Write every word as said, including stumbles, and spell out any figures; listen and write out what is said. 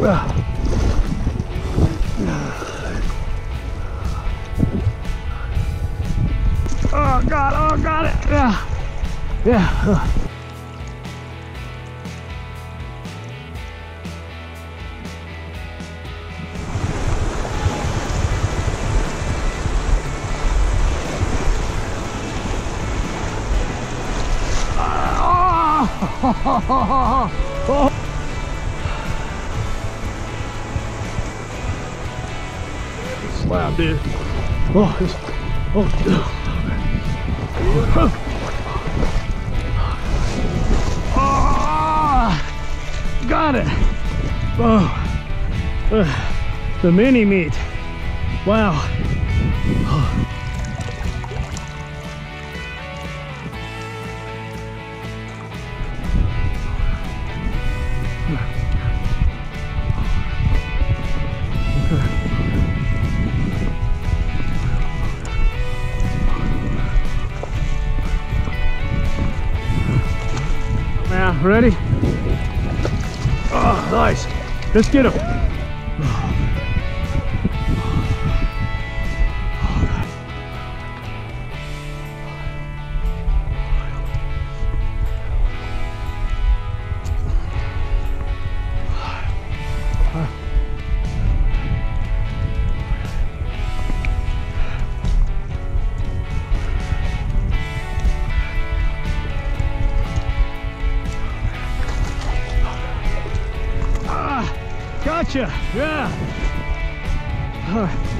Oh God, oh God, yeah, yeah. Oh. Slab, dude. Oh, it's, oh, oh. Oh, got it. Oh, uh, the mini meat. Wow. Oh. Now, ready? Oh, nice. Let's get him. Gotcha, yeah. All right.